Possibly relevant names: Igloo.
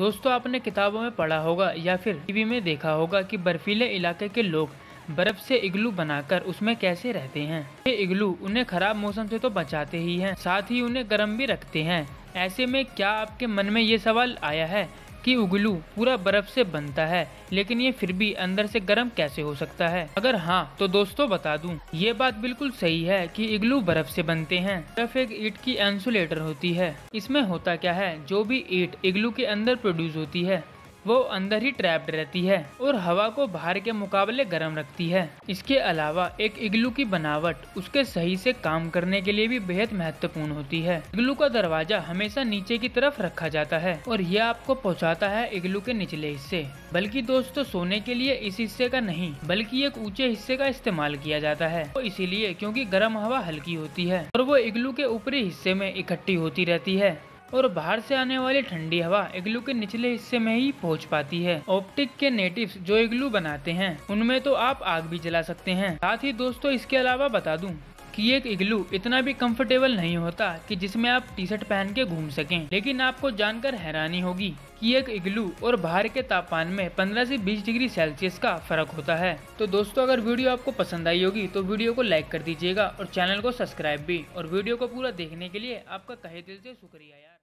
दोस्तों आपने किताबों में पढ़ा होगा या फिर टीवी में देखा होगा कि बर्फीले इलाके के लोग बर्फ़ से इग्लू बनाकर उसमें कैसे रहते हैं। ये इग्लू उन्हें खराब मौसम से तो बचाते ही हैं, साथ ही उन्हें गर्म भी रखते हैं। ऐसे में क्या आपके मन में ये सवाल आया है कि इग्लू पूरा बर्फ से बनता है लेकिन ये फिर भी अंदर से गर्म कैसे हो सकता है? अगर हाँ तो दोस्तों बता दूं, ये बात बिल्कुल सही है कि इग्लू बर्फ से बनते हैं। बर्फ एक ईंट की इंसुलेटर होती है। इसमें होता क्या है, जो भी ईंट इग्लू के अंदर प्रोड्यूस होती है वो अंदर ही ट्रैप्ड रहती है और हवा को बाहर के मुकाबले गर्म रखती है। इसके अलावा एक इग्लू की बनावट उसके सही से काम करने के लिए भी बेहद महत्वपूर्ण होती है। इग्लू का दरवाजा हमेशा नीचे की तरफ रखा जाता है और यह आपको पहुंचाता है इग्लू के निचले हिस्से। बल्कि दोस्तों सोने के लिए इस हिस्से का नहीं बल्कि एक ऊंचे हिस्से का इस्तेमाल किया जाता है, तो इसीलिए क्योंकि गर्म हवा हल्की होती है और वो इग्लू के ऊपरी हिस्से में इकट्ठी होती रहती है और बाहर से आने वाली ठंडी हवा इग्लू के निचले हिस्से में ही पहुंच पाती है। ऑप्टिक के नेटिव्स जो इग्लू बनाते हैं उनमें तो आप आग भी जला सकते हैं। साथ ही दोस्तों इसके अलावा बता दूं कि एक इग्लू इतना भी कंफर्टेबल नहीं होता कि जिसमें आप टी शर्ट पहन के घूम सकें, लेकिन आपको जानकर हैरानी होगी कि एक इग्लू और बाहर के तापमान में 15 से 20 डिग्री सेल्सियस का फर्क होता है। तो दोस्तों अगर वीडियो आपको पसंद आई होगी तो वीडियो को लाइक कर दीजिएगा और चैनल को सब्सक्राइब भी, और वीडियो को पूरा देखने के लिए आपका तहे दिल से शुक्रिया यार।